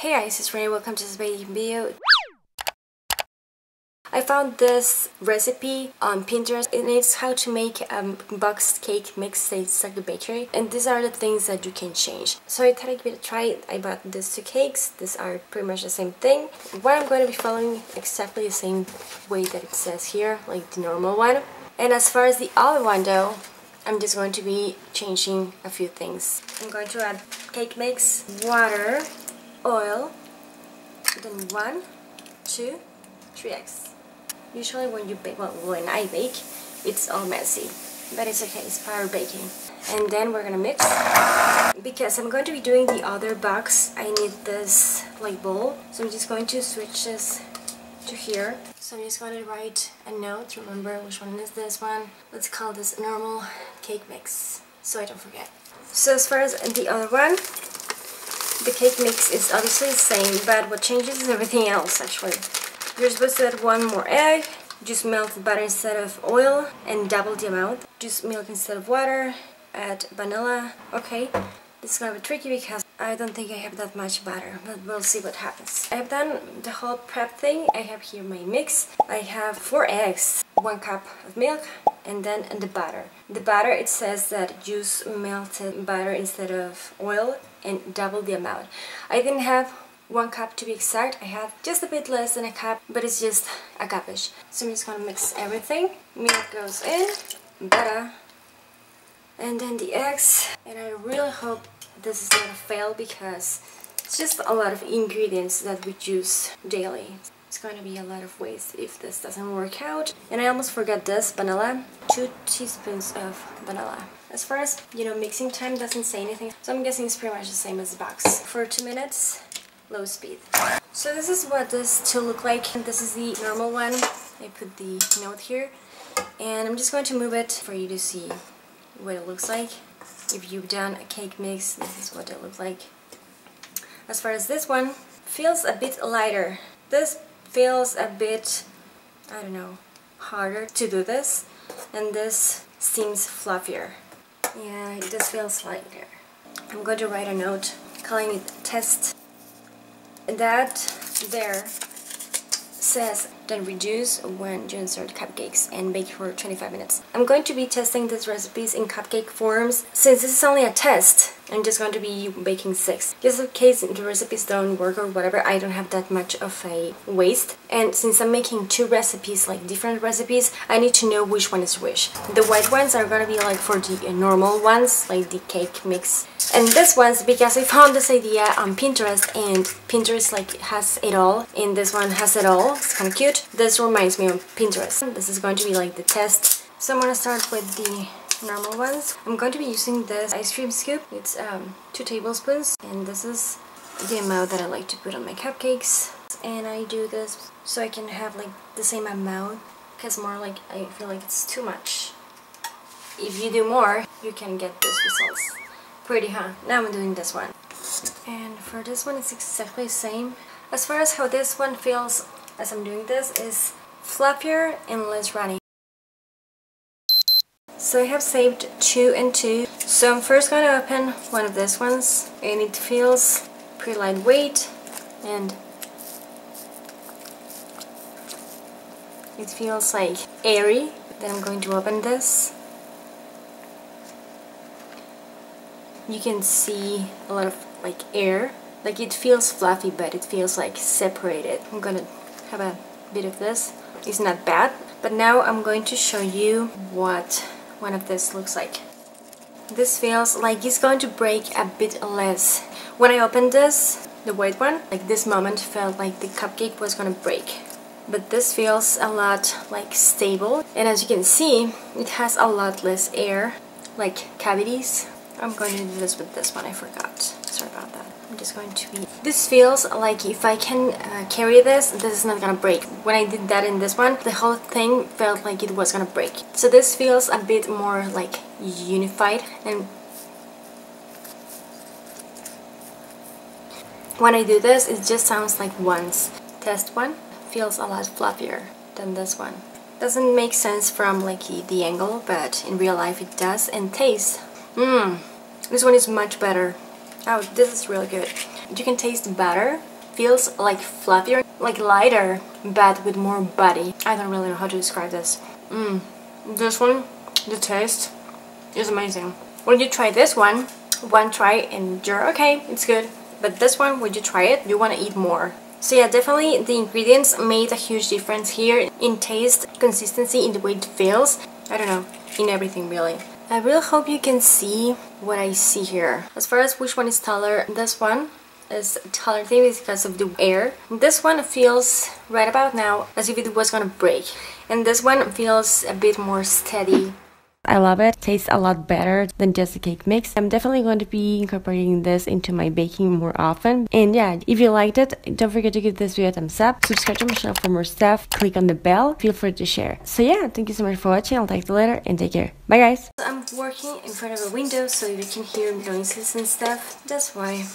Hey guys, it's Renee, welcome to this baking video. I found this recipe on Pinterest and it's how to make a box cake mix at Stuck Bakery, and these are the things that you can change. So I thought I'd give it a try. I bought these two cakes. These are pretty much the same thing. What I'm going to be following exactly the same way that it says here, like the normal one. And as far as the other one though, I'm just going to be changing a few things. I'm going to add cake mix, water, oil, then 1, 2, 3 eggs. Usually when you bake, well, when I bake, it's all messy, but it's okay, it's part of baking. And then we're gonna mix. Because I'm going to be doing the other box, I need this like bowl, so I'm just going to switch this to here. So I'm just going to write a note, remember which one is this one. Let's call this normal cake mix, so I don't forget. So as far as the other one, the cake mix is obviously the same, but what changes is everything else actually. You're supposed to add one more egg, just melt the butter instead of oil and double the amount. Just milk instead of water, add vanilla. Okay, this is going to be tricky because I don't think I have that much butter, but we'll see what happens. I have done the whole prep thing. I have here my mix. I have 4 eggs, 1 cup of milk, and then the butter. The butter, it says that use melted butter instead of oil and double the amount. I didn't have 1 cup to be exact. I have just a bit less than a cup, but it's just a cup-ish. So I'm just gonna mix everything. Milk goes in, butter, and then the eggs. And I really hope this is not a fail because it's just a lot of ingredients that we use daily. It's going to be a lot of waste if this doesn't work out. And I almost forgot this, vanilla. 2 teaspoons of vanilla. As far as, you know, mixing time doesn't say anything, so I'm guessing it's pretty much the same as the box. For 2 minutes, low speed. So this is what this to look like, and this is the normal one. I put the note here, and I'm just going to move it for you to see what it looks like. If you've done a cake mix, this is what it looks like. As far as this one, feels a bit lighter. This feels a bit, I don't know, harder to do this, and this seems fluffier. Yeah, it just feels lighter. I'm going to write a note calling it test. That there says then reduce when you insert cupcakes and bake for 25 minutes. I'm going to be testing these recipes in cupcake forms. Since this is only a test, I'm just going to be baking 6. Just in case the recipes don't work or whatever, I don't have that much of a waste. And since I'm making 2 recipes, like different recipes, I need to know which one is which. The white ones are gonna be like for the normal ones, like the cake mix. And this one's because I found this idea on Pinterest, and Pinterest like has it all, and this one has it all. It's kinda cute. This reminds me of Pinterest. This is going to be like the test. So I'm gonna start with the normal ones. I'm going to be using this ice cream scoop. It's 2 tablespoons, and this is the amount that I like to put on my cupcakes. And I do this so I can have like the same amount, because more like I feel like it's too much. If you do more, you can get these results. Pretty, huh? Now I'm doing this one. And for this one, it's exactly the same. As far as how this one feels as I'm doing this, is fluffier and less runny. So I have saved 2 and 2. So I'm first going to open one of these ones, and it feels pretty lightweight, and it feels like airy. Then I'm going to open this. You can see a lot of like air. Like it feels fluffy, but it feels like separated. I'm gonna have a bit of this. It's not bad. But now I'm going to show you what one of this looks like. This feels like it's going to break a bit less. When I opened this, the white one, like this moment felt like the cupcake was gonna break. But this feels a lot like stable, and as you can see, it has a lot less air, like cavities. I'm going to do this with this one, I forgot. Sorry about that. I'm just going to be... This feels like if I can carry this, this is not gonna break. When I did that in this one, the whole thing felt like it was gonna break. So this feels a bit more like unified. And when I do this, it just sounds like once. Test one feels a lot fluffier than this one. Doesn't make sense from like the angle, but in real life it does. And taste. This one is much better. Oh, this is really good. you can taste better, feels like fluffier, like lighter, but with more body. I don't really know how to describe this. This one, the taste is amazing. When you try this one try and you're okay, it's good. But this one, when you try it, you want to eat more. So yeah, definitely the ingredients made a huge difference here in taste, consistency, in the way it feels. I don't know, in everything really. I really hope you can see what I see here. As far as which one is taller, this one is taller thin because of the air. This one feels right about now as if it was gonna break. And this one feels a bit more steady. I love it. Tastes a lot better than just a cake mix. I'm definitely going to be incorporating this into my baking more often. And yeah, if you liked it, don't forget to give this video a thumbs up, subscribe to my channel for more stuff, click on the bell, feel free to share. So yeah, thank you so much for watching. I'll talk to you later and take care. Bye guys. I'm working in front of a window so you can hear noises and stuff. That's why.